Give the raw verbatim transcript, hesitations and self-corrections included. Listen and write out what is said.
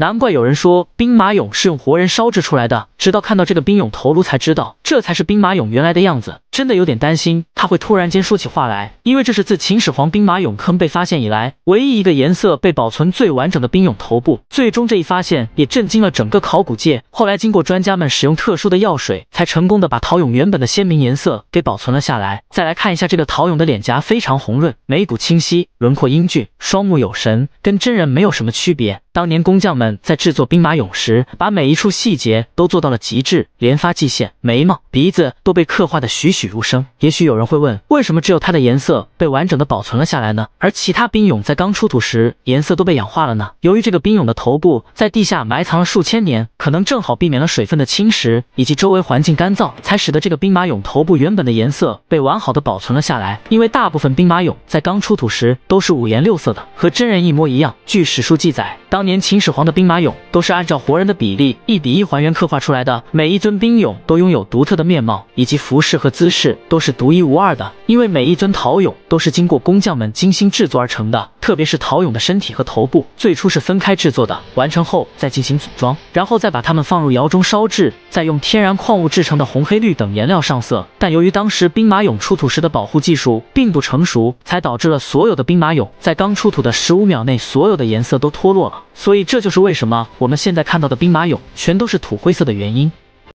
难怪有人说兵马俑是用活人烧制出来的，直到看到这个兵俑头颅才知道，这才是兵马俑原来的样子。真的有点担心他会突然间说起话来，因为这是自秦始皇兵马俑坑被发现以来，唯一一个颜色被保存最完整的兵俑头部。最终这一发现也震惊了整个考古界，后来经过专家们使用特殊的药水，才成功的把陶俑原本的鲜明颜色给保存了下来。再来看一下这个陶俑的脸颊非常红润，眉骨清晰，轮廓英俊，双目有神，跟真人没有什么区别。当年工匠们在制作兵马俑时，把每一处细节都做到了极致，连发际线、眉毛、鼻子都被刻画得栩栩如生。也许有人会问，为什么只有它的颜色被完整的保存了下来呢？而其他兵俑在刚出土时，颜色都被氧化了呢？由于这个兵俑的头部在地下埋藏了数千年，可能正好避免了水分的侵蚀，以及周围环境干燥，才使得这个兵马俑头部原本的颜色被完好的保存了下来。因为大部分兵马俑在刚出土时都是五颜六色的，和真人一模一样。据史书记载，当年秦始皇的兵马俑都是按照活人的比例一比一还原刻画出来的，每一尊兵俑都拥有独特的面貌，以及服饰和姿势都是独一无二的。因为每一尊陶俑都是经过工匠们精心制作而成的，特别是陶俑的身体和头部，最初是分开制作的，完成后再进行组装，然后再把它们放入窑中烧制，再用天然矿物制成的红、黑、绿等颜料上色。但由于当时兵马俑出土时的保护技术并不成熟，才导致了所有的兵马俑在刚出土的十五秒内所有的颜色都脱落了。所以这就是为什么我们现在看到的兵马俑全都是土灰色的原因。